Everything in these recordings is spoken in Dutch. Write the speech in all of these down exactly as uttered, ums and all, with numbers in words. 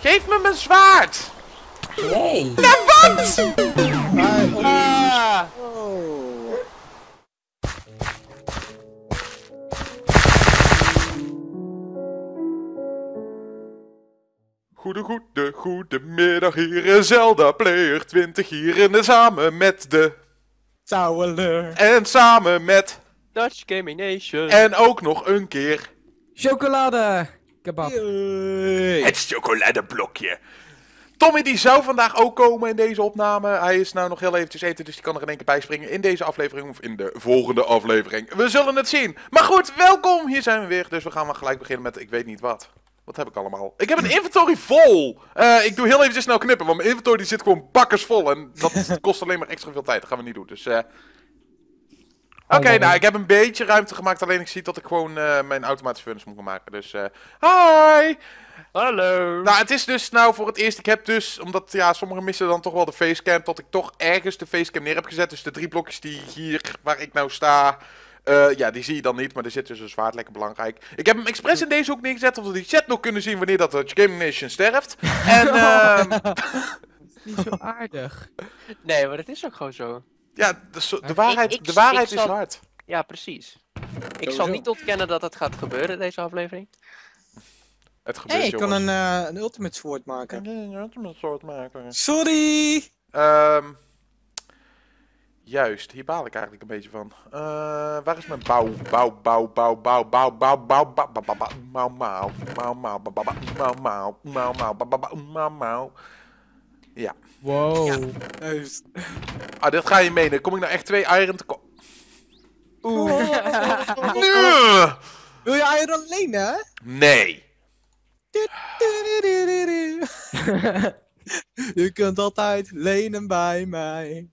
Geef me mijn zwaard! Nee! Ja, wat? Ah. Oh. Goede, goede, goedemiddag, hier is Zeldaplayer twintig, hier in de samen met de... Sauweleur. En samen met... Dutch Gaming Nation. En ook nog een keer... Chocolade! Kebab. Yay. Het chocoladeblokje. Tommy die zou vandaag ook komen in deze opname. Hij is nou nog heel eventjes eten, dus die kan er in één keer bij springen in deze aflevering of in de volgende aflevering. We zullen het zien. Maar goed, welkom. Hier zijn we weer, dus we gaan maar gelijk beginnen met ik weet niet wat. Wat heb ik allemaal? Ik heb een inventory vol. Uh, ik doe heel eventjes snel knippen, want mijn inventory die zit gewoon bakkersvol. En dat kost alleen maar extra veel tijd. Dat gaan we niet doen, dus... Uh... Oké, okay, nou, ik heb een beetje ruimte gemaakt, alleen ik zie dat ik gewoon uh, mijn automatische furnace moet maken, dus... Uh, hi! Hallo! Nou, het is dus nou voor het eerst, ik heb dus, omdat ja, sommigen missen dan toch wel de facecam, dat ik toch ergens de facecam neer heb gezet, dus de drie blokjes die hier, waar ik nou sta, uh, ja, die zie je dan niet, maar er zit dus een zwaard, lekker belangrijk. Ik heb hem expres in deze hoek neergezet, omdat we die chat nog kunnen zien wanneer dat Dutch Gaming Nation sterft. En, uh... dat is niet zo aardig. Nee, maar dat is ook gewoon zo. Ja, de, de waarheid, ik, ik, de waarheid zal, is hard. Ja, precies. Ik zal niet ontkennen dat dat gaat gebeuren, deze aflevering. Het gebeurt, hey, ik jongens. kan een, uh, een ultimate sword maken. Ik een ultimate sword maken. Sorry! Um, juist, hier baal ik eigenlijk een beetje van. Uh, waar is mijn bouw, bouw, bouw, bouw, bouw, bouw, bouw, bouw, bouw, bouw, bouw, bouw, bouw, bouw, bouw, bouw, bouw, ja. Wow. Ja. Juist. Ah, dit ga je menen. Kom ik nou echt twee iron te ko... Oeh. Nee. Wil je iron lenen? Nee. Je kunt altijd lenen bij mij.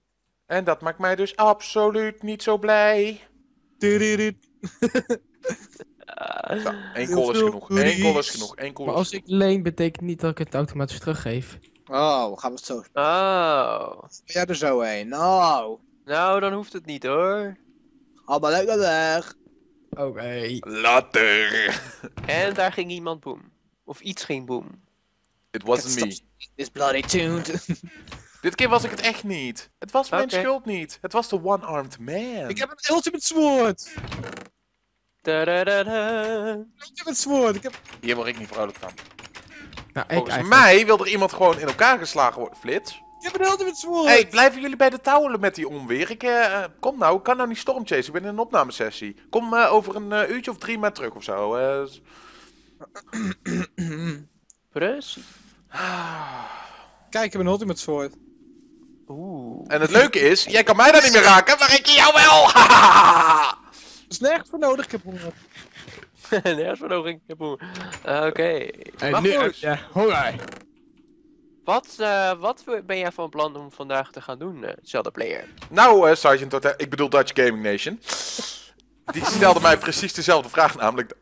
En dat maakt mij dus absoluut niet zo blij. Zo, één kool is genoeg. Eén kool is genoeg. Eén kool is... Maar als ik leen, betekent niet dat ik het automatisch teruggeef. Oh, gaan we het zo spelen. Oh. Ja, er zo heen. Nou. Nou, dan hoeft het niet hoor. Allemaal lekker weg. Oké. Okay. Later. En daar ging iemand boom. Of iets ging boom. It wasn't me. This bloody tuned. Dit keer was ik het echt niet. Het was okay. Mijn schuld niet. Het was de one-armed man. Ik heb een ultimate sword. Da -da -da -da. Ultimate sword. Ik heb... Hier word ik niet vrolijk van. Nou, volgens eigenlijk... mij wil er iemand gewoon in elkaar geslagen worden. Flits. Je hebt een ultimate sword. Hey, blijven jullie bij de touwen met die onweer? Ik, uh, kom nou, ik kan nou niet stormchasen. Ik ben in een opnamesessie. Kom uh, over een uh, uurtje of drie maar terug of zo. Uh... Precies. Kijk, ik heb een ultimate sword. Oeh. En het leuke is, jij kan mij daar niet meer raken, maar ik jou wel. Er is nergens voor nodig, ik heb honger. Nergens voor nodig, ik heb honger. Uh, Oké. Okay. Honger. Wat, uh, wat ben jij van plan om vandaag te gaan doen, uh, Zeldaplayer? Nou, uh, Sergeant Tortel, ik bedoel Dutch Gaming Nation. Die stelde mij precies dezelfde vraag, namelijk...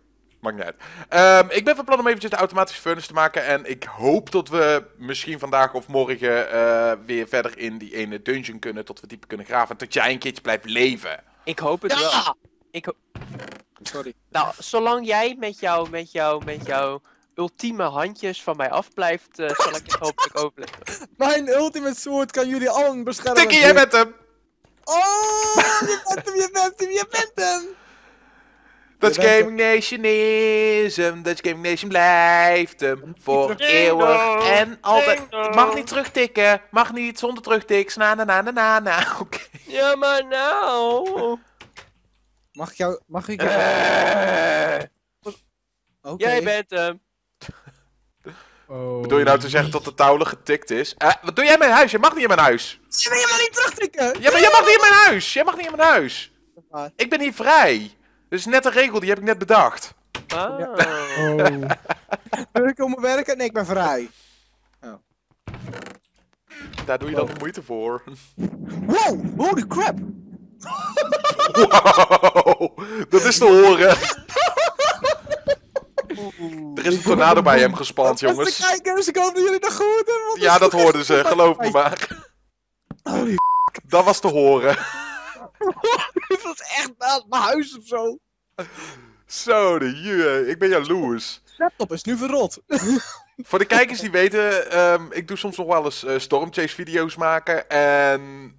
Maakt niet uit. Um, ik ben van plan om eventjes de automatische furnace te maken. En ik hoop dat we misschien vandaag of morgen uh, weer verder in die ene dungeon kunnen. Tot we dieper kunnen graven. Tot jij een keertje blijft leven. Ik hoop het ja! wel. Ik ho Sorry. Nou, zolang jij met jouw met jou, met jou ultieme handjes van mij afblijft, uh, zal ik het hopelijk overleven. Mijn ultimate sword kan jullie allen beschermen. Tikkie, jij bent hem! Oh, je bent hem, je bent hem, je bent hem! Dutch Gaming Nation is hem, Dutch Gaming Nation blijft hem, voor eeuwig en altijd. Mag niet terugtikken, mag niet zonder terugtiks, na na na na na na, oké. Okay. Ja, maar nou... Mag ik jou... Mag ik jou... Uh, okay. Jij bent hem. Oh. Bedoel je nou te zeggen dat de touwel getikt is? Uh, wat doe jij in mijn huis? Jij mag niet in mijn huis. Je mag helemaal niet terugtrekken. Ja, maar jij mag niet in mijn huis. Jij mag niet in mijn huis. Ik ben hier vrij. Dat is net een regel, die heb ik net bedacht. Oh. Ja. Oh. Wil ik om mijn werk? Nee, ik ben vrij. Oh. Daar doe je wow. dan de moeite voor. Wow, holy crap. Wow, dat is te horen. Er is een tornado bij hem gespant, jongens. De kijkers, ik hoop dat jullie dat goed hebben. Ja, dat hoorden ze, geloof me maar. Holy f***. Dat was te horen. Dit was echt naast mijn huis of zo. Zo, de jure, ik ben jaloers. De laptop is nu verrot. Voor de kijkers die weten, um, ik doe soms nog wel eens uh, stormchase video's maken. En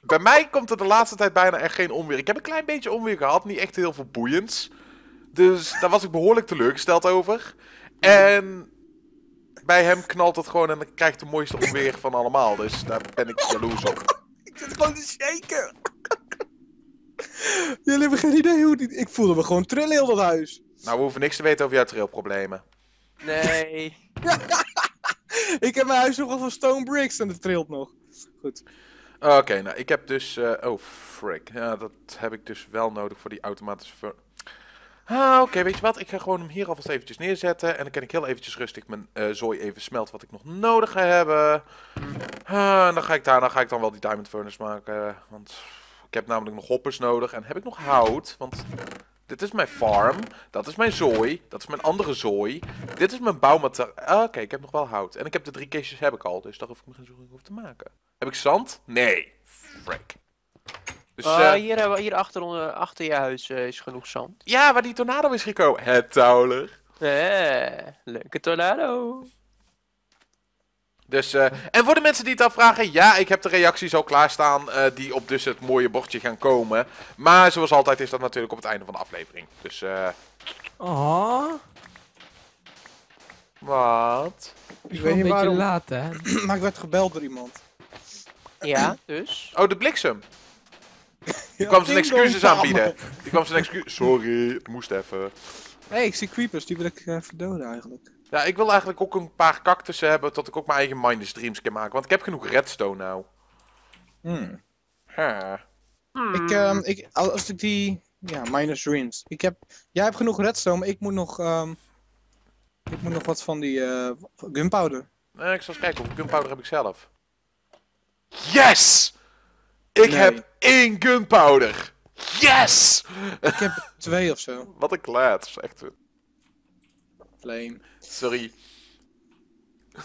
bij mij komt er de laatste tijd bijna echt geen onweer. Ik heb een klein beetje onweer gehad, niet echt heel veel boeiends. Dus daar was ik behoorlijk teleurgesteld over. En bij hem knalt het gewoon en dan krijgt de mooiste onweer van allemaal. Dus daar ben ik jaloers op. Ik zit gewoon te shaken. Jullie hebben geen idee hoe die... Ik voelde me gewoon trillen heel dat huis. Nou, we hoeven niks te weten over jouw trilproblemen. Nee. Ik heb mijn huis nogal van stone bricks en het trilt nog. Goed. Oké, okay, nou ik heb dus... Uh, oh, frick. Ja, dat heb ik dus wel nodig voor die automatische... Ver... Ah, oké, okay, weet je wat? Ik ga gewoon hem hier alvast eventjes neerzetten. En dan kan ik heel eventjes rustig mijn uh, zooi even smelten wat ik nog nodig ga hebben. Uh, en dan ga ik daar, dan ga ik dan wel die diamond furnace maken. Want ik heb namelijk nog hoppers nodig. En heb ik nog hout? Want dit is mijn farm. Dat is mijn zooi. Dat is mijn andere zooi. Dit is mijn bouwmateriaal. Ah, oké, okay, ik heb nog wel hout. En ik heb de drie kistjes heb ik al. Dus daar hoef ik me geen zorgen over te maken. Heb ik zand? Nee. Frick. Dus, uh, uh, hier, hier achter, achter je huis uh, is genoeg zand. Ja, waar die tornado is gekomen. Het touwler. Eh, leuke tornado. Dus, uh, en voor de mensen die het afvragen, ja, ik heb de reacties al klaarstaan uh, die op dus het mooie bordje gaan komen. Maar zoals altijd is dat natuurlijk op het einde van de aflevering. Dus, eh... Uh... Oh. Wat? Ik weet niet een waarom... beetje laat, hè? Maar ik werd gebeld door iemand. Ja, dus? Oh, de bliksem. Die kwam zijn excuses aanbieden. Die kwam zijn excuses... Sorry, het moest even. Hé, hey, ik zie creepers, die wil ik uh, verdoden eigenlijk. Ja, ik wil eigenlijk ook een paar cactussen hebben, tot ik ook mijn eigen mindless dreams kan maken. Want ik heb genoeg redstone nou. Hmm. Ja. Hmm. Ik, um, ik, als ik die... Ja, mindless dreams. Ik heb... Jij hebt genoeg redstone, maar ik moet nog... Um... Ik moet nog wat van die... Uh, gunpowder. Nee, ik zal eens kijken hoeveel gunpowder heb ik zelf. Yes! Ik nee. heb één gunpowder! Yes! Ik heb twee of zo. Wat een klaats, echt. Flame. Sorry. Ah.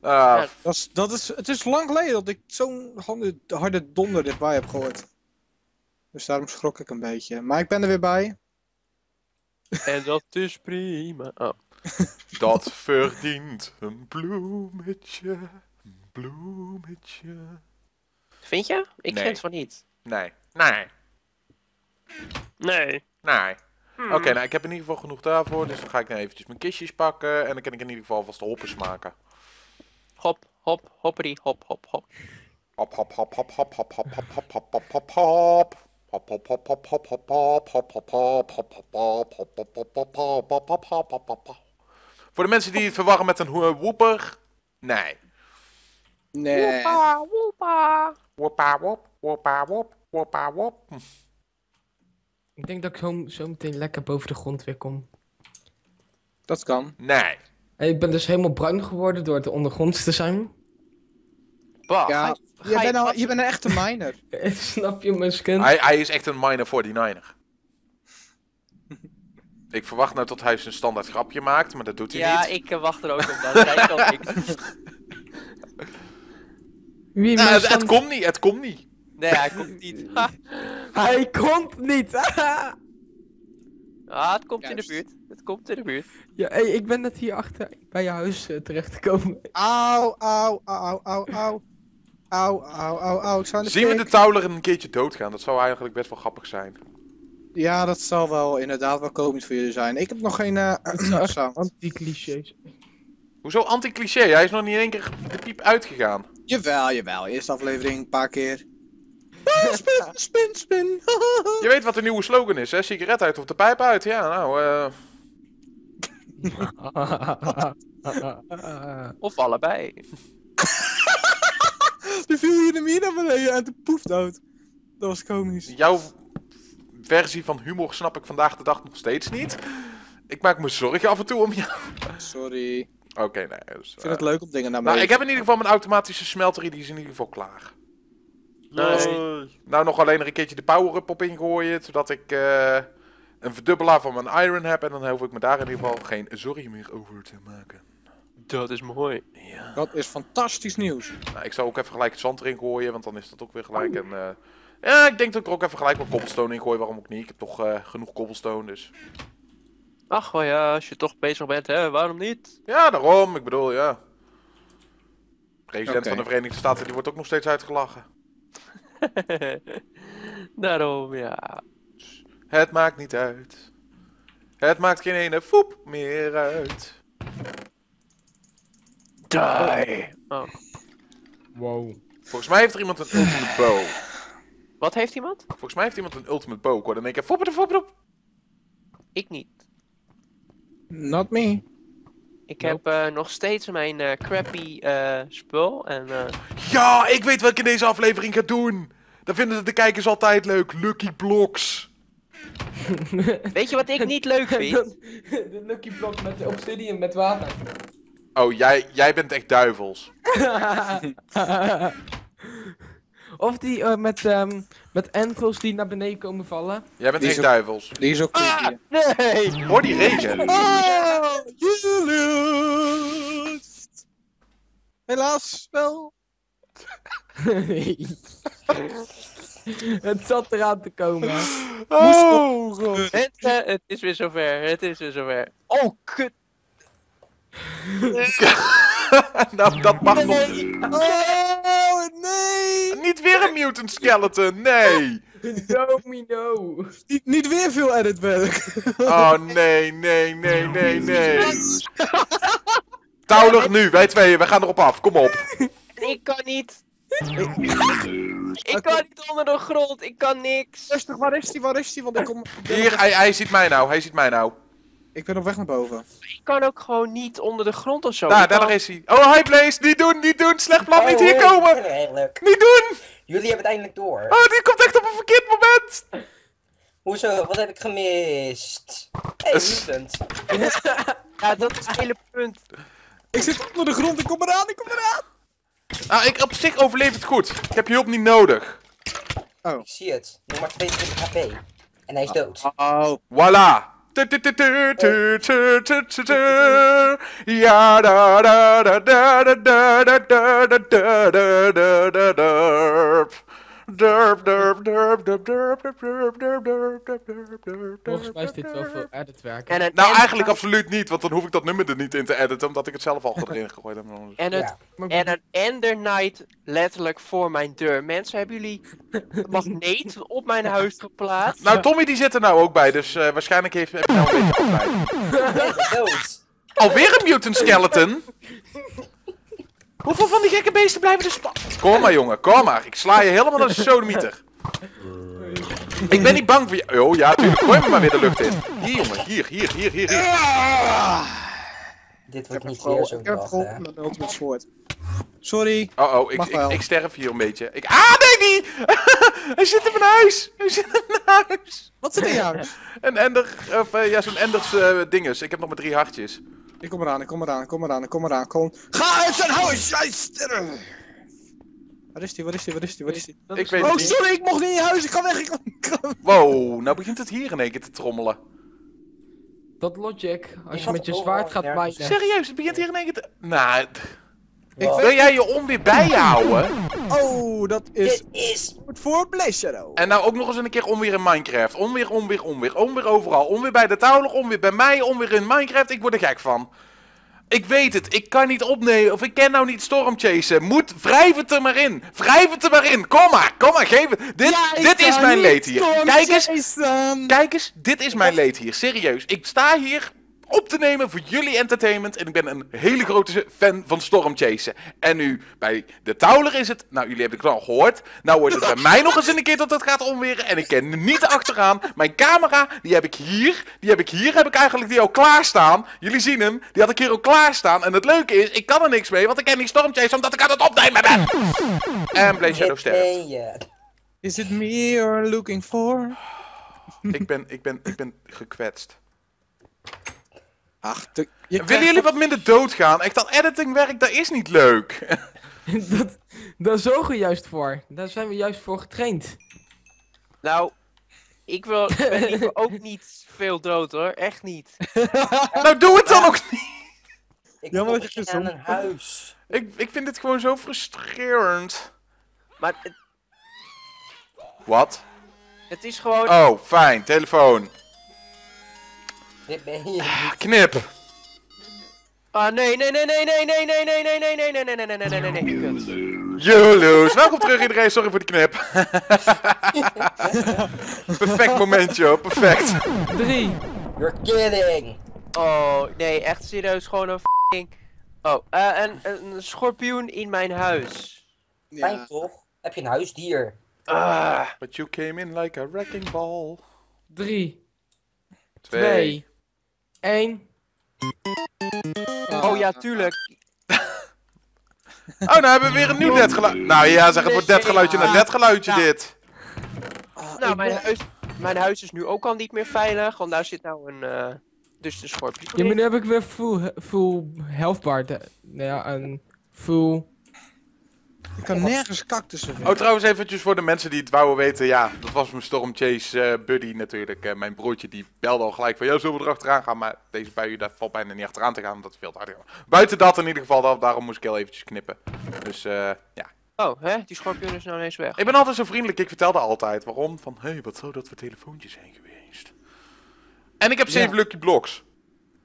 Ja, dat is, dat is, het is lang geleden dat ik zo'n harde, harde donder dichtbij heb gehoord. Dus daarom schrok ik een beetje. Maar ik ben er weer bij. En dat is prima. Oh. Dat verdient een bloemetje. Een bloemetje. Vind je? Ik nee. vind het van niet. Nee. Nee. Nee. Nee. Hmm. Oké, okay, nou ik heb in ieder geval genoeg daarvoor, dus dan ga ik nou eventjes mijn kistjes pakken en dan kan ik in ieder geval vast de hoppers maken. Hop, hop, hopperie, hop, hop, hop. Hop, hop, hop, hop, hop, hop, hop, hop, hop, hop, hop, hop, hop. Hop, hop, hop, hop, hop, hop, hop, hop, hop, hop, hop, hop, hop, hop, hop, hop. Voor de mensen die het verwarren met een woeper, nee. Nee. Woepa, woepa. Woepa, wop, woepa, wop, woepa, wop. Ik denk dat ik zo, zo meteen lekker boven de grond weer kom. Dat kan. Nee. En ik ben dus helemaal bruin geworden door de ondergronds te zijn. Bah, ja, ga je, ga je, bent al, je bent een echte miner. Snap je mijn skin? Hij, hij is echt een miner voor die niner. Ik verwacht nou tot hij zijn standaard grapje maakt, maar dat doet hij ja, niet. Ja, ik uh, wacht er ook op. Dat hij kan niks. Wie nou, het, stand... het komt niet, het komt niet. Nee, hij komt niet. Hij komt niet! Ah, het komt Juist. in de buurt. Het komt in de buurt. Ja, hey, ik ben net hier achter bij je huis uh, terechtgekomen. Auw, auw, auw, auw, auw. Auw, auw, auw, auw. Zien we de touwler een keertje doodgaan? Dat zou eigenlijk best wel grappig zijn. Ja, dat zal wel inderdaad wel komisch voor jullie zijn. Ik heb nog geen... Uh, anti-clichés. Hoezo anti-cliché? Hij is nog niet in één keer de piep uitgegaan. Jawel, jawel. Eerste aflevering een paar keer. Ah, spin, spin, spin. Je weet wat de nieuwe slogan is, hè? Sigaret uit of de pijp uit. Ja, nou, eh... Uh... of allebei. Die viel hier de mier naar beneden en de poef dood. Dat was komisch. Jouw versie van humor snap ik vandaag de dag nog steeds niet. Ik maak me zorgen af en toe om jou. Sorry. Oké, okay, nee. Dus, uh... ik vind het leuk om dingen naar beneden. Nou, ik heb in ieder geval mijn automatische smelterie, die is in ieder geval klaar. Nee. Nee. Nou, nog alleen er een keertje de power-up op ingooien, zodat ik uh, een verdubbelaar van mijn iron heb. En dan hoef ik me daar in ieder geval geen zorry meer over te maken. Dat is mooi. Ja. Dat is fantastisch nieuws. Nou, ik zou ook even gelijk het zand erin gooien, want dan is dat ook weer gelijk. En, uh, ja, ik denk dat ik er ook even gelijk wat cobblestone in gooi, waarom ook niet. Ik heb toch uh, genoeg cobblestone, dus... Ach, wel ja, als je toch bezig bent, hè, waarom niet? Ja, daarom. Ik bedoel, ja. President okay. van de Verenigde Staten, die wordt ook nog steeds uitgelachen. Daarom, ja. Het maakt niet uit. Het maakt geen ene foep meer uit. Die! Oh. Wow. Volgens mij heeft er iemand een ultimate bow. Wat heeft iemand? Volgens mij heeft iemand een ultimate bow. Ik hoor dan denk ik, foep er, foep op. Ik niet. Not me. Ik nope. heb uh, nog steeds mijn uh, crappy uh, spul en... Uh... Ja, ik weet wat ik in deze aflevering ga doen! Dan vinden de kijkers altijd leuk. Lucky Blocks. Weet je wat ik niet leuk vind? De Lucky Block met de obsidian met water. Oh, jij, jij bent echt duivels. Of die uh, met, um, met ankles die naar beneden komen vallen. Jij bent die echt ook, duivels. Die is ook ah, nee! Hoor die regen. Oh, helaas wel. Het zat eraan te komen. Oh god. Het, uh, het is weer zover. Het is weer zover. Oh kut. Nou, dat mag nee, nog. Nee. Oh nee. Niet weer een mutant skeleton. Nee. Domino. Niet, niet weer veel editwerk. Oh nee, nee, nee, nee, nee. Touwig nu, wij tweeën. Wij gaan erop af. Kom op. Ik kan niet. Ik kan niet onder de grond, ik kan niks. Rustig, waar is die? Waar is die? Want ik kom... Hier, hij, hij ziet mij nou, hij ziet mij nou. Ik ben op weg naar boven. Ik kan ook gewoon niet onder de grond of zo. Daar, daar kan... is hij. Oh, hi Blaze, niet doen, niet doen, slecht plan, oh, niet hier komen. Eindelijk. Niet doen! Jullie hebben het eindelijk door. Oh, die komt echt op een verkeerd moment. Hoezo, wat heb ik gemist? Hey, mutant. Ja, dat is het hele punt. Ik zit onder de grond, ik kom eraan, ik kom eraan. Nou, ik op zich overleef het goed. Ik heb je hulp niet nodig. Oh. Ik zie het. Nog maar tweeëntwintig H P. En hij is dood. Oh. Voilà. Ja, da da da da da da da da da da da da da. Durp, durp, durp, durp, durp, durp, durp, durp, durp, durp, durp, durp. Volgens mij is dit wel veel editwerk. Nou, eigenlijk absoluut niet, want dan hoef ik dat nummer er niet in te editen, omdat ik het zelf al erin gegooid heb. En het, ja. En een Ender Knight letterlijk voor mijn deur. Mensen, hebben jullie magneet op mijn huis geplaatst? Nou, Tommy die zit er nou ook bij, dus uh, waarschijnlijk heeft hij nou een beetje afleiding. Alweer een mutant skeleton? Hoeveel van die gekke beesten blijven er spa... Kom maar jongen, kom maar. Ik sla je helemaal als een sodemieter. Ik ben niet bang voor je... Oh ja, tuurlijk. Gooi me maar weer de lucht in. Hier jongen, hier, hier, hier, hier. hier. Ah. Dit wordt niet weer zo'n dag, hè. Ik heb geholpen met de ultimate sword. Sorry. Oh oh, ik, ik, ik sterf hier een beetje. Ik... Ah, nee, nee! Hij zit in mijn huis! Hij zit in mijn huis! Wat zit in je huis? Een ender... Of uh, ja, zo'n enders uh, dinges. Ik heb nog maar drie hartjes. Ik kom eraan, ik kom eraan, ik kom eraan, ik kom eraan, kom. Ga uit zijn huis, jij sterren! Waar is die, waar is die, waar is die, waar is die? Ik weet het niet. Oh, sorry, ik mocht niet in huis, ik ga weg, ik kan... Wow, nou begint het hier in één keer te trommelen. Dat logic, als je met je zwaard gaat bijten. Serieus, het begint hier in één keer te... Nou... Wil jij je onweer bijhouden? Oh, dat is... Dit is... Voor Blaze Shadow. En nou ook nog eens een keer onweer in Minecraft. Onweer, onweer, onweer. Onweer overal. Onweer bij de touwlig, onweer bij mij, onweer in Minecraft. Ik word er gek van. Ik weet het. Ik kan niet opnemen. Of ik ken nou niet stormchasen. Moet... Wrijf het er maar in. Wrijf het er maar in. Kom maar. Kom maar. Geef het. Dit, ja, dit is mijn leed hier. Kijk eens. Kijk eens. Dit is mijn leed hier. Serieus. Ik sta hier... op te nemen voor jullie entertainment. En ik ben een hele grote fan van stormchasen. En nu bij de touwler is het... Nou, jullie hebben het al gehoord. Nou wordt het bij mij nog eens een keer dat het gaat omweren. En ik ken er niet achteraan. Mijn camera, die heb ik hier. Die heb ik hier. Heb ik eigenlijk die al klaarstaan. Jullie zien hem. Die had ik hier al klaarstaan. En het leuke is, ik kan er niks mee. Want ik ken die stormchasen omdat ik aan het opnemen ben. En Blaze Shadow sterft. Is it me you're looking for? Ik ben, ik ben, ik ben gekwetst. Ach, de, willen krijgt... jullie wat minder doodgaan? Echt, dat editingwerk, dat is niet leuk. dat, daar zorgen we juist voor. Daar zijn we juist voor getraind. Nou, ik wil, ik ben ook niet veel dood hoor. Echt niet. Nou, doe het dan ook niet. Ik wil ja, je aan een huis. Ik, ik vind dit gewoon zo frustrerend. Maar... Het... Wat? Het is gewoon... Oh, fijn. Telefoon. Dit ben je niet. Knip! Ah nee, nee, nee, nee, nee, nee, nee, nee, nee, nee, nee, nee, nee, nee, nee, nee, nee, nee. Jolo's, welkom terug iedereen, sorry voor de knip. Perfect momentje hoor, perfect. Drie. You're kidding. Oh, nee, echt serieus, gewoon een f***ing... Oh, uh, een, een schorpioen in mijn huis. Ja. Fijn toch? Heb je een huisdier? Uh. But you came in like a wrecking ball. Drie. Twee. Eén. Oh ja, tuurlijk. Oh, nou hebben we weer een nieuw dead geluidje. Nou ja, zeg, het wordt dead geluidje naar dead geluidje dit. Nou, mijn huis, mijn huis is nu ook al niet meer veilig, want daar zit nou een... Uh... Dus de schorpioen. Ja, maar nu heb ik weer full, full health bar. Nou ja, een full... Ik kan nergens cactussen vinden. Oh, trouwens eventjes voor de mensen die het wouden weten. Ja, dat was mijn Storm Chase uh, buddy natuurlijk. Uh, mijn broertje die belde al gelijk van... Yo, zullen we erachteraan gaan? Maar deze bui, daar valt bijna niet achteraan te gaan, omdat het veel te hard was. Buiten dat in ieder geval, daarom moest ik heel eventjes knippen. Dus, eh, uh, ja. Oh, hè? Die schorpioen is nou ineens weg. Ik ben altijd zo vriendelijk. Ik vertelde altijd waarom. Van, hé, hey, wat zou dat voor telefoontjes zijn geweest? En ik heb zeven ja. Lucky Blocks.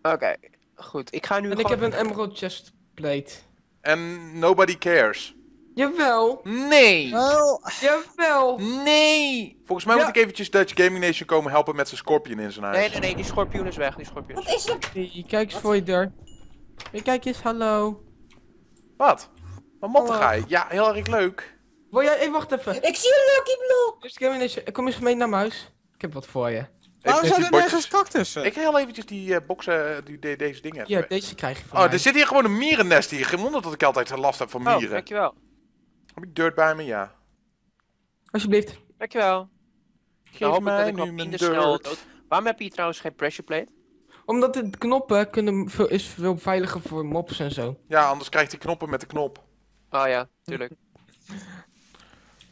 Oké, okay, goed. Ik ga nu. En ik heb een Emerald Chest Plate. En nobody cares. Jawel. Nee. Wel. Jawel. Nee. Volgens mij ja. moet ik eventjes Dutch Gaming Nation komen helpen met zijn schorpioen in zijn huis. Nee, nee, nee, die schorpioen is weg. Die schorpioen is weg. Wat is dat? Nee, kijk eens voor je deur. Hey, kijk eens, hallo. Wat? Wat motten ga je? Ja, heel erg leuk. Wil jij, hey, wacht even. Ik zie een Lucky Block. Dutch Gaming Nation, kom eens mee naar mijn huis. Ik heb wat voor je. Waarom zijn er nergens cactussen? Ik haal eventjes die uh, boxen, die, de, deze dingen. Ja, deze krijg je van Oh, mij. Er zit hier gewoon een mierennest hier. Geen wonder dat ik altijd last heb van mieren. Oh, dankjewel. Heb ik dirt bij me? Ja. Alsjeblieft. Dankjewel. Geef nou, mij nu mijn dirt. Waarom heb je hier trouwens geen pressure plate? Omdat de knoppen kunnen veel, is veel veiliger voor mobs en zo. Ja, anders krijgt hij knoppen met de knop. Oh ja, tuurlijk.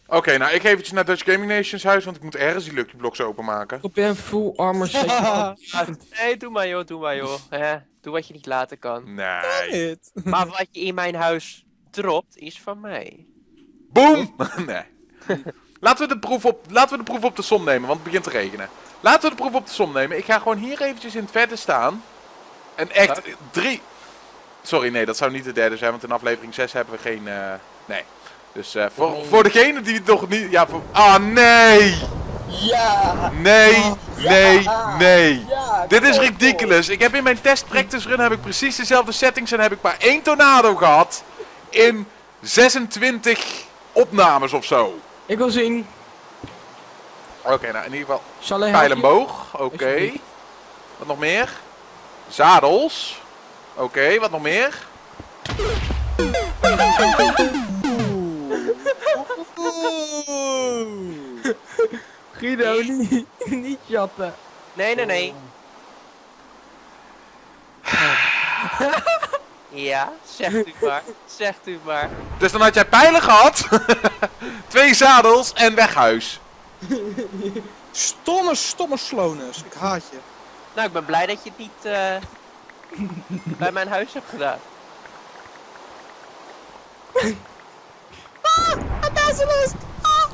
Oké, okay, nou ik ga eventjes naar Dutch Gaming Nation's huis, want ik moet ergens die Lucky Blocks openmaken. Ik ben full armor. Nee, doe maar joh, doe maar joh. He, doe wat je niet laten kan. Nee. Maar wat je in mijn huis dropt, is van mij. Boom! Nee. Laten we de proef op, laten we de proef op de som nemen, want het begint te regenen. Laten we de proef op de som nemen. Ik ga gewoon hier eventjes in het verte staan. En echt huh? drie... Sorry, nee, dat zou niet de derde zijn, want in aflevering zes hebben we geen... Uh... Nee. Dus uh, voor, nee. voor degene die het nog niet... Ja, voor... Ah, nee! Ja! Nee, oh, nee, ja. nee! Ja, dit is ridiculous. Ik heb in mijn test practice run heb ik precies dezelfde settings en heb ik maar één tornado gehad. In zesentwintig opnames of zo. Ik wil zien. Oké, okay, nou in ieder geval... Pijl en boog, oké. Okay. Wat nog meer? Zadels. Oké, okay, wat nog meer? Guido, niet, niet jatten. Nee, nee, nee. Ja, zegt u maar. Zegt u maar. Dus dan had jij pijlen gehad, twee zadels en weghuis. Stomme, stomme sloners. Ik haat je. Nou, ik ben blij dat je het niet uh, bij mijn huis hebt gedaan. Ah, een basilisk! Ah.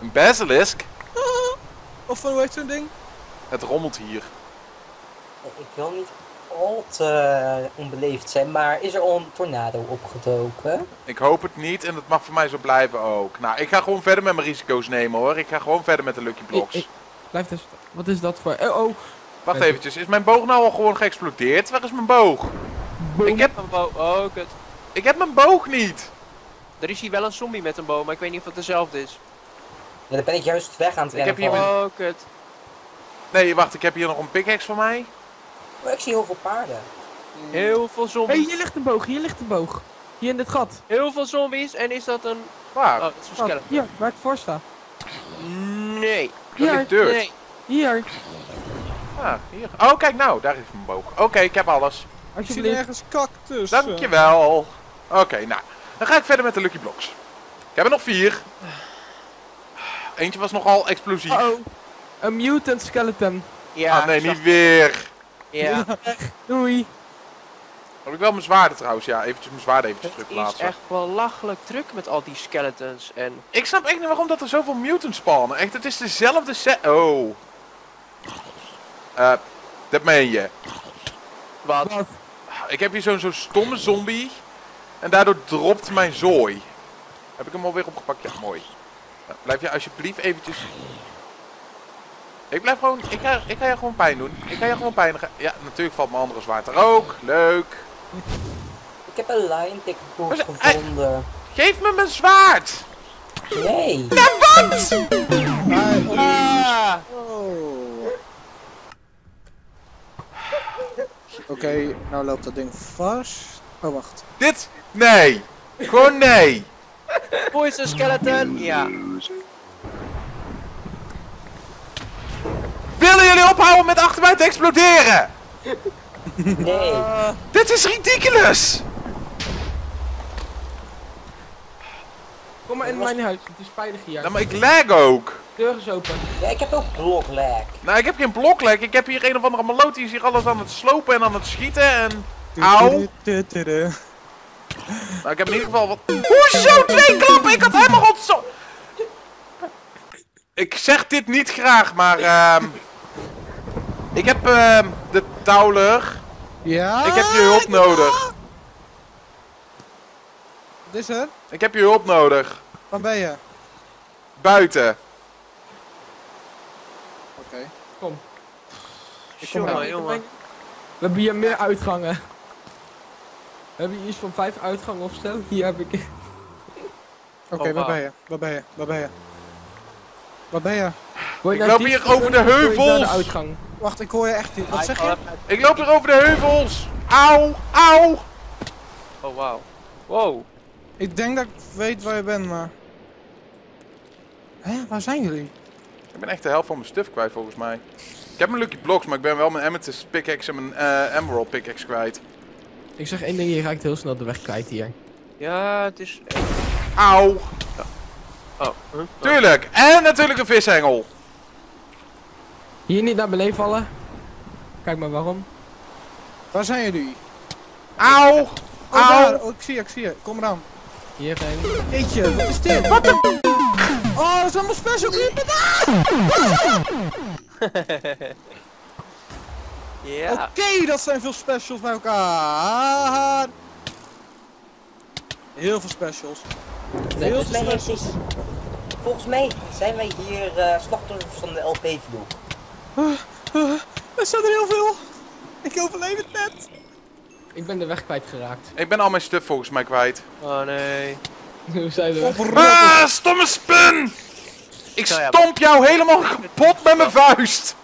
Een basilisk? Ah. Of hoe heet zo'n ding? Het rommelt hier. Ik wil niet al te onbeleefd zijn, maar is er al een tornado opgedoken? Ik hoop het niet en dat mag voor mij zo blijven ook. Nou, ik ga gewoon verder met mijn risico's nemen hoor. Ik ga gewoon verder met de Lucky Blocks. Ik, ik, blijf dus... Wat is dat voor... Oh, oh. Wacht nee. eventjes, is mijn boog nou al gewoon geëxplodeerd? Waar is mijn boog? Boom. Ik heb mijn boog... Oh, kut. Ik heb mijn boog niet! Er is hier wel een zombie met een boom, maar ik weet niet of het dezelfde is. Ja, dan ben ik juist weg aan het rennen. Ik heb hier van. Een... Oh, kut. Nee, wacht, ik heb hier nog een pickaxe van mij. Oh, ik zie heel veel paarden. Mm. Heel veel zombies. Hé, hey, hier ligt een boog, hier ligt een boog. Hier in dit gat. Heel veel zombies, en is dat een... Waar? Oh, dat is een skeleton. Oh, hier, waar ik voor sta. Nee. Hier. Dat ligt dirt. Nee. Hier. Ah, hier. Oh, kijk nou, daar is mijn boog. Oké, okay, ik heb alles. Ik zie nergens cactus. Dankjewel. Oké, okay, nou. Dan ga ik verder met de Lucky Blocks. Ik heb er nog vier. Eentje was nogal explosief. Uh oh, een mutant skeleton. Ja, ah nee, niet weer. Ja. Doei. Heb ik wel mijn zwaarden trouwens, ja. Eventjes mijn zwaarden eventjes terugplaatsen. Het is echt belachelijk druk met al die skeletons en... Ik snap echt niet waarom dat er zoveel mutants spawnen. Echt, het is dezelfde set... Oh. Eh... Uh. Dat meen je. Wat? Wat? Ik heb hier zo'n zo'n stomme zombie. En daardoor dropt mijn zooi. Heb ik hem alweer opgepakt? Ja, mooi. Nou, blijf je alsjeblieft eventjes... Ik blijf gewoon... Ik ga, ik ga je gewoon pijn doen. Ik ga je gewoon pijn... Ja, natuurlijk valt mijn andere zwaard er ook. Leuk. Ik heb een lion ticketboard gevonden. Hij, geef me mijn zwaard! Nee! Ja, wat? Ah, ah. Oh. Oké, okay, nou loopt dat ding vast. Oh, wacht. Dit? Nee! Gewoon nee! Boys, een skeleton! Ja. Willen jullie ophouden met achter mij te exploderen? Nee. Uh, dit is ridiculous! Kom maar in was... mijn huis, het is veilig hier. Nou, maar ik lag ook. De deur is open. Ja, ik heb ook bloklag. Nou, ik heb geen bloklag. Ik heb hier een of andere maloot die is hier alles aan het slopen en aan het schieten en... Auw. Nou, ik heb in ieder geval wat... Hoezo twee klappen? Ik had helemaal rot zo... Ik zeg dit niet graag, maar... Uh... Ik heb uh, de touwler. Ja? Ik heb je hulp nodig. Wat is er? Ik heb je hulp nodig. Waar ben je? Buiten. Oké. Okay. Kom. Ik kom jongen, jongen. We hebben hier meer uitgangen. We hebben hier iets van vijf uitgangen of zo. Hier heb ik... Oké, okay, oh, waar ben je? Waar ben je? Waar ben je? Waar ben je? Ik nou loop hier over de heuvels! De wacht, ik hoor je echt niet. Wat zeg je? Ik loop hier over de heuvels! Auw! Auw! Oh, wauw. Wow. Ik denk dat ik weet waar je bent, maar... Hé, waar zijn jullie? Ik ben echt de helft van mijn stuff kwijt, volgens mij. Ik heb mijn Lucky Blocks, maar ik ben wel mijn Amethyst pickaxe en mijn uh, Emerald pickaxe kwijt. Ik zeg één ding, je raakt heel snel de weg kwijt hier. Ja, het is... Auw! Oh. Huh? Tuurlijk! En natuurlijk een vishengel! Hier niet naar beneden vallen. Kijk maar waarom. Waar zijn jullie? Auw! Oh, auw! Oh, ik zie je, ik zie je. Kom eraan. Hierheen. Jeetje, wat is dit? Wat de... Oh, dat is allemaal special creeper. Ja. Oké, okay, dat zijn veel specials bij elkaar. Heel veel specials. Nee, heel veel specials. Volgens mij zijn wij hier uh, slachtoffers van de L P-vloek. Uh, uh, er zijn er heel veel. Ik overleef het net. Ik ben de weg kwijtgeraakt. Ik ben al mijn stuff volgens mij kwijt. Oh nee. Hoe zijn we? Ah, stomme spin! Ik stomp jou helemaal kapot met mijn vuist.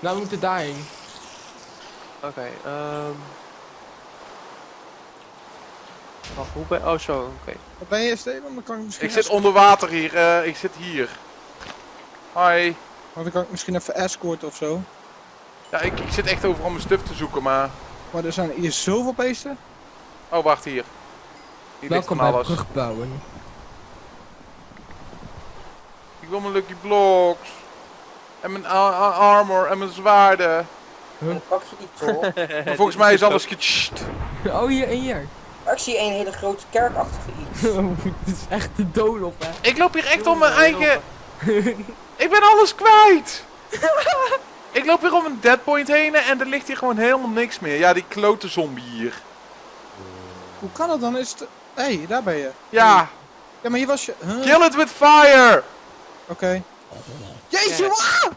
Nou, we moeten daarheen. Oké, okay, ehm... Um... Wacht, hoe ben je? Oh, zo, oké. Okay. Wat ben je, Steven? Dan kan ik misschien... Ik zit onder water hier. Uh, ik zit hier. Hoi. Want dan kan ik misschien even escorten of zo. Ja, ik, ik zit echt overal mijn stuff te zoeken, maar... Maar er zijn hier zoveel beesten. Oh, wacht hier. Hier welkom ligt van alles. Brug bouwen. Ik wil mijn Lucky Blocks. En mijn armor en mijn zwaarden. Huh? Dan pak je die toch. Maar volgens mij is alles getscht. Oh, hier en hier. Ik zie een hele grote kerkachtige iets. Dit is echt de dood op, hè. Ik loop hier echt om mijn eigen... Ik ben alles kwijt! Ik loop hier om een deadpoint heen en er ligt hier gewoon helemaal niks meer. Ja, die klote zombie hier. Hoe kan dat dan? Is het... Hé, hey, daar ben je. Ja. Hey. Ja, maar hier was je... Huh? Kill it with fire! Oké. Okay. Jeetje, wow!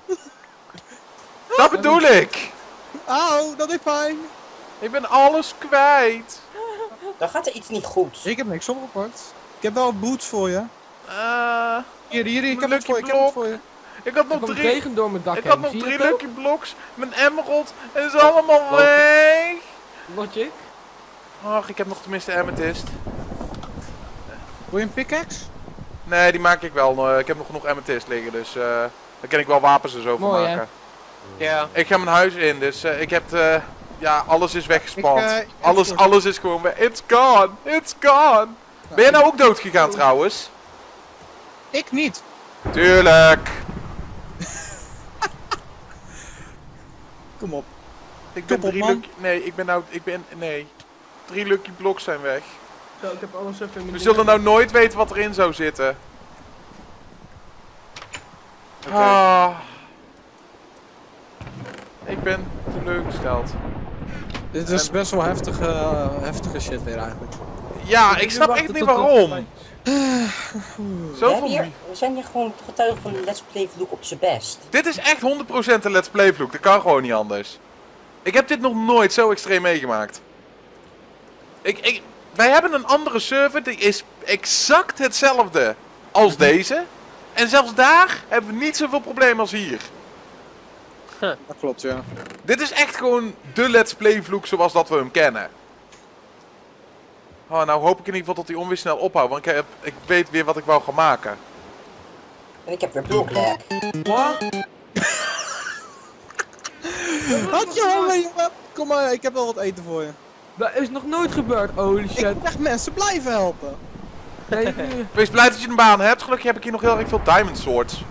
Dat bedoel ik! Auw, dat is fijn. Ik ben alles kwijt. Dan gaat er iets niet goed. Ik heb niks opgepakt. Ik heb wel boots voor je. Uh, hier, hier, hier, ik heb het voor, ik heb het voor je. Ik had nog drie, regen door mijn dak ik had nog drie Lucky Blocks, mijn emerald, en is allemaal weg. Logic. Ach, ik heb nog tenminste amethyst. Wil je een pickaxe? Nee, die maak ik wel. Ik heb nog genoeg amethyst liggen, dus uh, daar kan ik wel wapens en zo van maken. Ja. Yeah. Ik ga mijn huis in, dus uh, ik heb... Uh, ja, alles is weggespand. Uh, alles, alles is gewoon weg. It's gone, it's gone. Ben jij nou ook dood gegaan trouwens? Ik niet. Tuurlijk. Kom op. Ik ben Top drie op, lucky... Nee, ik ben nou... Ik ben... Nee. Drie Lucky Blocks zijn weg. Zo, ik heb alles even in mijn We zullen nou nooit weten wat erin zou zitten. Oké. Okay. Ah. ben teleurgesteld. Dit is en... best wel heftige, uh, heftige shit weer eigenlijk. Ja, ik, ik snap echt niet waarom. Zoveel... We, hier, we zijn hier gewoon getuigen van de Let's Play vloek op zijn best. Dit is echt honderd procent een Let's Play vloek, dat kan gewoon niet anders. Ik heb dit nog nooit zo extreem meegemaakt. Ik, ik, wij hebben een andere server, die is exact hetzelfde als deze. En zelfs daar hebben we niet zoveel problemen als hier. Huh. Dat klopt, ja. Dit is echt gewoon de Let's Play vloek zoals dat we hem kennen. Oh, nou hoop ik in ieder geval dat die onweer snel ophoudt, want ik, heb, ik weet weer wat ik wou gaan maken. En ik heb weer bloklek. Wat? Had je honger? Nooit... Kom maar, ik heb wel wat eten voor je. Dat is nog nooit gebeurd, holy shit. Ik moet echt mensen blijven helpen. Wees blij dat je een baan hebt. Gelukkig heb ik hier nog heel erg veel diamond swords.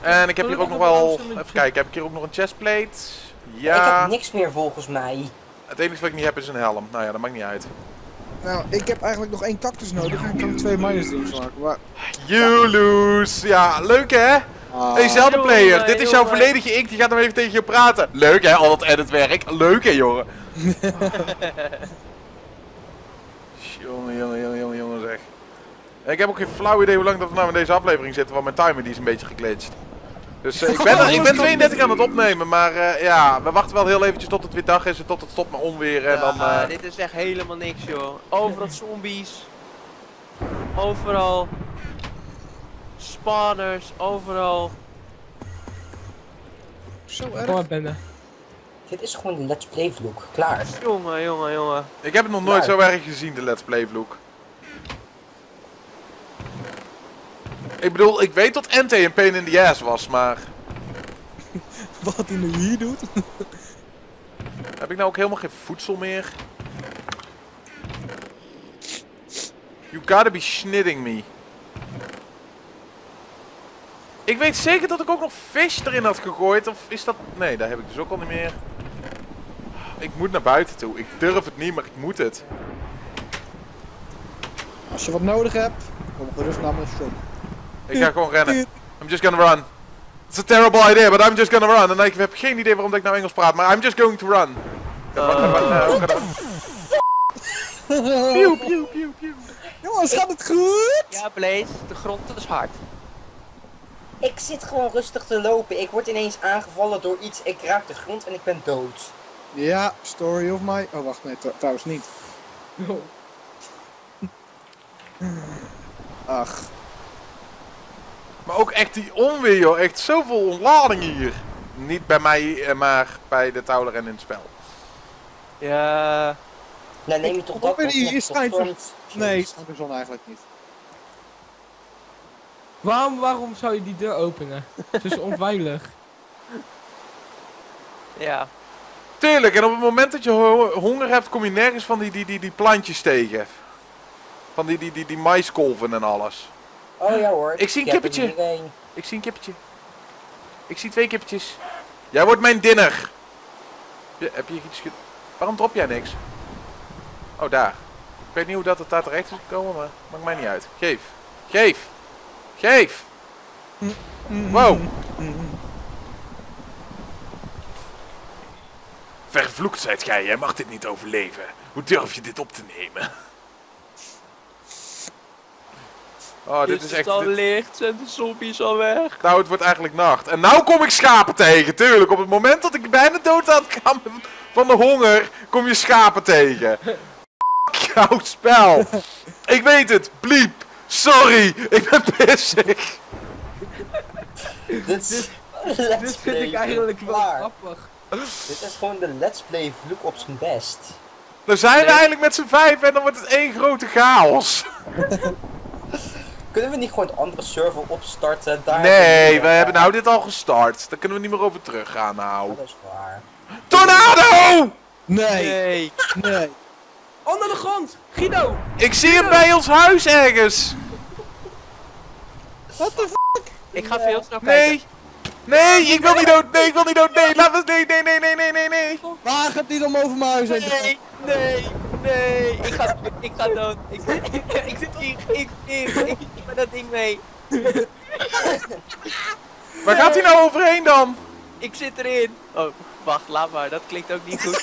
En ik heb hier ook nog wel... Even kijken, heb ik hier ook nog een chestplate? Ja. Ik heb niks meer volgens mij. Het enige wat ik niet heb is een helm. Nou ja, dat maakt niet uit. Nou, ik heb eigenlijk nog één cactus nodig en ik kan twee miners doen maken, maar... You lose! Ja, leuk hè? Ah. Hey Zeldaplayer, jongen, dit is jouw jongen. volledige ik, die gaat hem even tegen je praten. Leuk hè, al dat editwerk. Leuk hè, jongen. jongen, jongen, jongen, jongen, jongen zeg. Ik heb ook geen flauw idee hoe lang dat we nou in deze aflevering zitten, want mijn timer die is een beetje geglitcht. Dus uh, ik ben, er, ik ben tweeëndertig aan het opnemen, maar uh, ja, we wachten wel heel eventjes tot het weer dag is en tot het stopt met onweer en ja, dan... Uh... Uh, dit is echt helemaal niks joh. Overal zombies. Overal. Spawners, overal. Zo erg. Oh, ben dit is gewoon de Let's Play vloek, klaar. Jongen, jongen, jongen. Ik heb het nog nooit klaar. zo erg gezien, de Let's Play vloek. Ik bedoel, ik weet dat N T een pain in the ass was, maar... Wat hij nu hier doet? Heb ik nou ook helemaal geen voedsel meer? You gotta be snitting me. Ik weet zeker dat ik ook nog vis erin had gegooid, of is dat... Nee, daar heb ik dus ook al niet meer. Ik moet naar buiten toe. Ik durf het niet, maar ik moet het. Als je wat nodig hebt, kom gerust naar mijn shop. Ik ga gewoon rennen. I'm just gonna run. It's a terrible idea, but I'm just gonna run. En ik heb geen idee waarom ik nou Engels praat, maar I'm just going to run. Piu, piu, piu, piu. Jongens, gaat het goed? Ja, Blaze. De grond is hard. Ik zit gewoon rustig te lopen. Ik word ineens aangevallen door iets. Ik raak de grond en ik ben dood. Ja, story of my... Oh, wacht. Nee, trouwens niet. Ach... Maar ook echt die onweer, joh. Echt zoveel ontlading hier. Niet bij mij, maar bij de touwler en in het spel. Ja. Nee, neem je toch dat op? Hier schijnt het. Nee, het schijnt de zon eigenlijk niet. Waarom, waarom zou je die deur openen? Het is onveilig. Ja. Tuurlijk, en op het moment dat je honger hebt, kom je nergens van die, die, die, die plantjes tegen. Van die, die, die, die maiskolven en alles. Oh ja hoor. Ik zie een kippertje. Ik zie een kippertje. Ik zie twee kippertjes. Jij wordt mijn dinner. Ja, heb je iets ge... Waarom drop jij niks? Oh, daar. Ik weet niet hoe dat het daar terecht is gekomen, maar maakt mij niet uit. Geef. Geef. Geef. Wow. Vervloekt zijt gij, jij mag dit niet overleven. Hoe durf je dit op te nemen? Oh, dit, dit is, is echt... al dit... licht en de zombies al weg. Nou, het wordt eigenlijk nacht. En nou kom ik schapen tegen, tuurlijk. Op het moment dat ik bijna dood aan het gaan van de honger, kom je schapen tegen. Koud spel. Ik weet het, bliep. Sorry, ik ben pissig. Dit is... Dit vind ik eigenlijk wel grappig. Dit is gewoon de Let's Play vloek op zijn best. Dan zijn nee. we eigenlijk met z'n vijf en dan wordt het één grote chaos. Kunnen we niet gewoon een andere server opstarten? Daar nee, we, we hebben nou dit al gestart. Daar kunnen we niet meer over terug gaan nou. Dat is waar. Tornado! Nee. Nee. nee. Onder de grond, Guido. Ik zie Guido. hem bij ons huis ergens. What the fuck? Ik ga nee. veel snel kijken. Nee. Nee, ik wil niet dood. Nee, ik wil niet dood. Nee, laat me. Nee, nee, nee, nee, nee, nee. Waar gaat die dan over mijn huis heen? Nee, nee. Nee, ik ga, ik ga dood. Ik zit, ik, ik zit in, ik in, ik zit met dat ding mee. Waar gaat hij nou overheen dan? Ik zit erin. Oh. Wacht, laat maar, dat klinkt ook niet goed.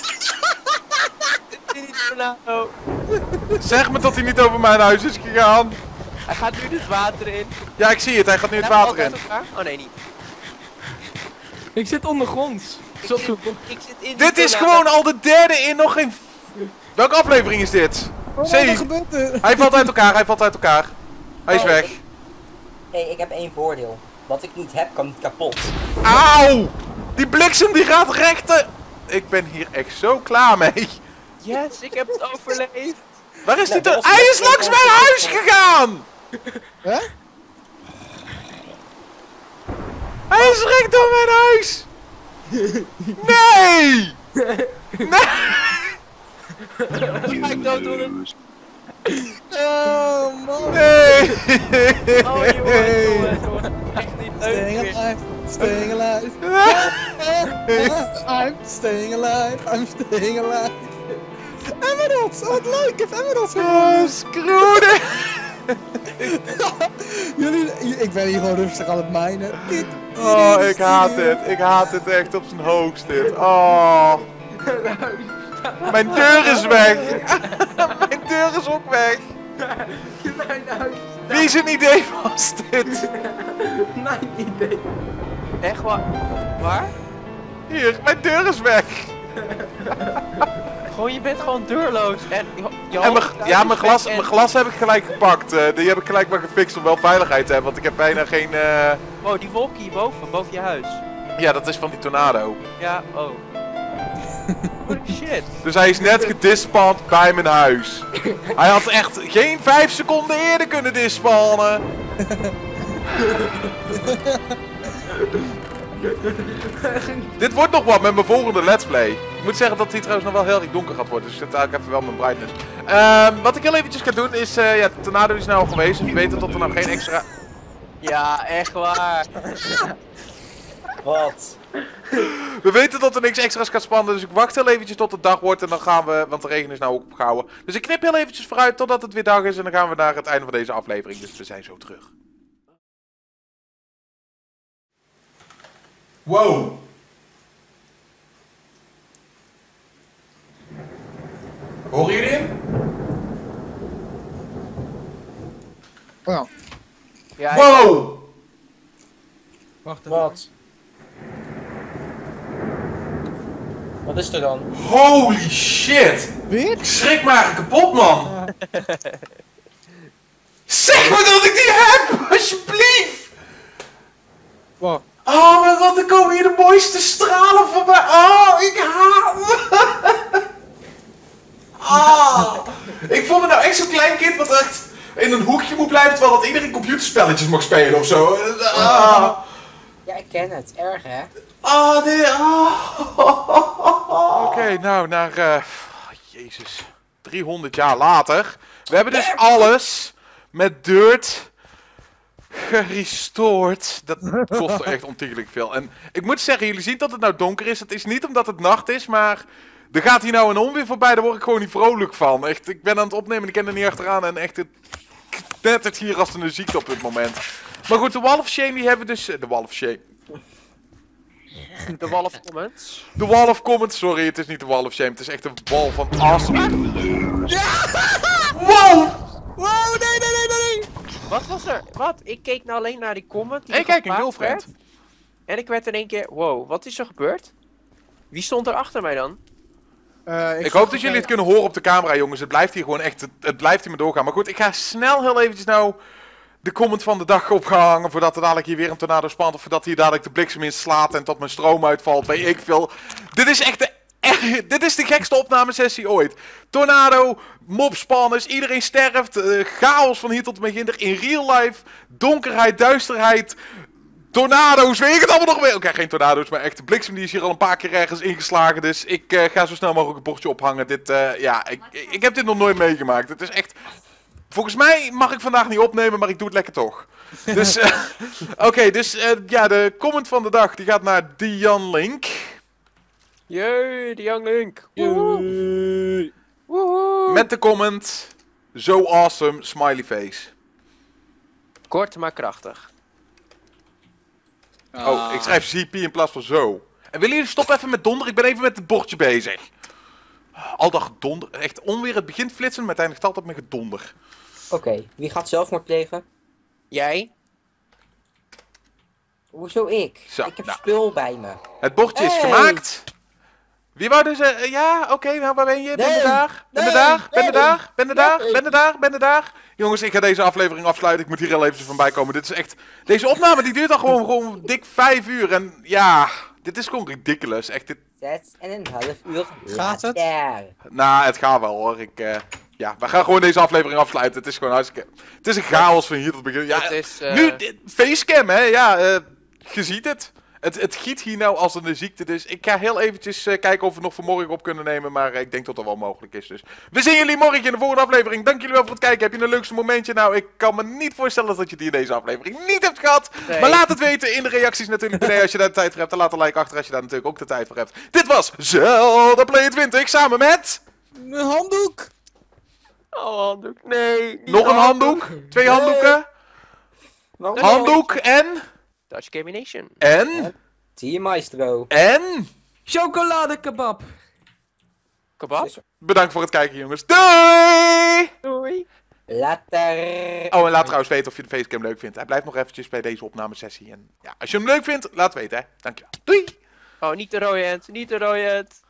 Zeg me dat hij niet over mijn huis is gegaan. Hij gaat nu het water in. Ja, ik zie het, hij gaat nu het water in. Oh nee, niet. Ik zit ondergronds. Ik zit, ik zit in dit is gewoon al de derde in nog geen... Welke aflevering is dit? Oh, nee, hij valt uit elkaar, hij valt uit elkaar. Hij is oh, weg. Hé, hey, ik heb één voordeel. Wat ik niet heb, kan niet kapot. Auw! Die bliksem die gaat rechten. Ik ben hier echt zo klaar mee. Yes, ik heb het overleefd. Waar is nou, die... Hij is langs mijn huis gegaan! Huh? Hij is recht door mijn huis! Nee! Nee! Ga ik dood door hem? Oh man! Nee! Oh jongen, jongen. Echt niet leuk meer. Staying alive. I'm staying alive. I'm staying alive. Emeralds, wat leuk, ik heb Emeralds gewonnen. Screw dit. Jullie, ik ben hier gewoon rustig aan het mijnen. Oh, ik haat dit. Ik haat dit echt op zijn hoogst dit. Oh. Mijn deur is weg. Mijn deur is ook weg. Wie zijn idee was dit? Mijn idee. Echt waar? Waar? Hier, mijn deur is weg. Gewoon, je bent gewoon deurloos. En, je en mijn, ja, mijn glas, en... mijn glas heb ik gelijk gepakt. Uh, die heb ik gelijk maar gefixt om wel veiligheid te hebben, want ik heb bijna geen... Uh... Oh, die wolk hier boven, boven je huis. Ja, dat is van die tornado. Ja, oh. What the shit. Dus hij is net gedispand bij mijn huis. Hij had echt geen vijf seconden eerder kunnen dispannen. Dit wordt nog wat met mijn volgende let's play. Ik moet zeggen dat die trouwens nog wel heel erg donker gaat worden, dus ik zet eigenlijk even wel mijn brightness. Uh, wat ik heel eventjes ga doen is, uh, ja, de tornado is nou al geweest, dus we weten dat er nou geen extra... Ja, echt waar. Wat? We weten dat er niks extra's gaat spannen, dus ik wacht heel eventjes tot het dag wordt en dan gaan we, want de regen is nou ook opgehouden. Dus ik knip heel eventjes vooruit totdat het weer dag is en dan gaan we naar het einde van deze aflevering, dus we zijn zo terug. Wow! Horen jullie hem? Wow! Ja, wow! Wacht even. Wat? Wat is er dan? Holy shit! Weer? Schrik maar kapot, man! Ja. Zeg maar dat ik die heb! Alsjeblieft! Wow. Oh mijn god, er komen hier de mooiste stralen voorbij. Oh, ik haat me. Oh. Ik voel me nou echt zo'n klein kind wat echt in een hoekje moet blijven terwijl dat iedereen computerspelletjes mag spelen ofzo. Oh. Ja, ik ken het. Erg, hè? Oh, nee. Oh. Oké, okay, nou, naar... Uh, oh, jezus. driehonderd jaar later. We hebben dus alles met dirt... gerestoord. Dat kost echt ontiegelijk veel. En ik moet zeggen, jullie zien dat het nou donker is. Het is niet omdat het nacht is, maar... Er gaat hier nou een onweer voorbij, daar word ik gewoon niet vrolijk van. Echt, ik ben aan het opnemen, ik ken er niet achteraan. En echt, het knettert hier als een ziekte op dit moment. Maar goed, de Wall of Shame, die hebben dus... De Wall of Shame. De Wall of Comments. De Wall of Comments, sorry. Het is niet de Wall of Shame, het is echt de wall van awesome. Wow! Wow, nee, nee, nee, nee! Wat was er? Wat? Ik keek nou alleen naar die comment. Hé, hey, kijk, een girlfriend. En ik werd in één keer... Wow, wat is er gebeurd? Wie stond er achter mij dan? Uh, ik ik hoop dat jullie het kunnen horen op de camera, jongens. Het blijft hier gewoon echt... Het, het blijft hier maar doorgaan. Maar goed, ik ga snel heel eventjes nou... de comment van de dag op gaan hangen... voordat er dadelijk hier weer een tornado spant... of voordat hier dadelijk de bliksem in slaat... en tot mijn stroom uitvalt, weet ik veel. Dit is echt de... Dit is de gekste opnamesessie ooit. Tornado, mobspanners, iedereen sterft, uh, chaos van hier tot en met ginder in real life, donkerheid, duisterheid, tornado's, weet ik het allemaal nog meer. Oké, okay, geen tornado's, maar echt de bliksem die is hier al een paar keer ergens ingeslagen, dus ik uh, ga zo snel mogelijk het bordje ophangen. Dit, uh, ja, ik, ik heb dit nog nooit meegemaakt. Het is echt... Volgens mij mag ik vandaag niet opnemen, maar ik doe het lekker toch. Dus, uh, oké, okay, dus uh, ja, de comment van de dag, die gaat naar Dian Link. Jee, Dian Link. Woehoe. Woehoe. Met de comment, zo awesome, smiley face. Kort maar krachtig. Oh, ah. Ik schrijf C P in plaats van zo. En willen jullie stoppen even met donder? Ik ben even met het bordje bezig. Al dat gedonder. Echt onweer, het begint flitsen, maar het eindigt altijd met gedonder. Oké, okay, wie gaat zelfmoord plegen? Jij? Hoezo ik? Zo, ik heb nou, spul bij me. Het bordje hey. is gemaakt. Wie wou dus... Uh, ja, oké, okay, nou, waar ben je? Ben je daar? Ben je daar? Ben je daar? Ben je daar? Ben je daar? Ben je daar? Jongens, ik ga deze aflevering afsluiten. Ik moet hier al even van bij komen. Dit is echt... Deze opname die duurt al gewoon, gewoon dik vijf uur. En ja, dit is gewoon ridiculous. Echt, dit... Zes en een half uur. Gaat het? Nou, nah, het gaat wel hoor. Ik... Uh... Ja, we gaan gewoon deze aflevering afsluiten. Het is gewoon hartstikke... Het is een chaos van hier tot begin. Ja, het is... Uh... Nu, facecam, hè. Ja, uh, je ziet het. het. Het giet hier nou als een ziekte, dus ik ga heel eventjes uh, kijken of we nog vanmorgen op kunnen nemen. Maar uh, ik denk dat dat wel mogelijk is, dus... We zien jullie morgen in de volgende aflevering. Dank jullie wel voor het kijken. Heb je een leukste momentje? Nou, ik kan me niet voorstellen dat je die in deze aflevering niet hebt gehad. Nee. Maar laat het weten in de reacties natuurlijk beneden als je daar de tijd voor hebt. En laat een like achter als je daar natuurlijk ook de tijd voor hebt. Dit was Zeldaplayer twintig samen met... Een handdoek. Oh, handdoek. Nee. Nog een handdoek. handdoek. Twee nee. handdoeken. No. Handdoek en... Dutch Gaming Nation. En... Team Maestro. En... Chocolade kebab. Kebab? Bedankt voor het kijken, jongens. Doei! Doei. Later. Oh, en laat trouwens weten of je de facecam leuk vindt. Hij blijft nog eventjes bij deze opnamesessie. En ja, als je hem leuk vindt, laat weten, hè. Dankjewel. Doei! Oh, niet de rode end. Niet de rode end.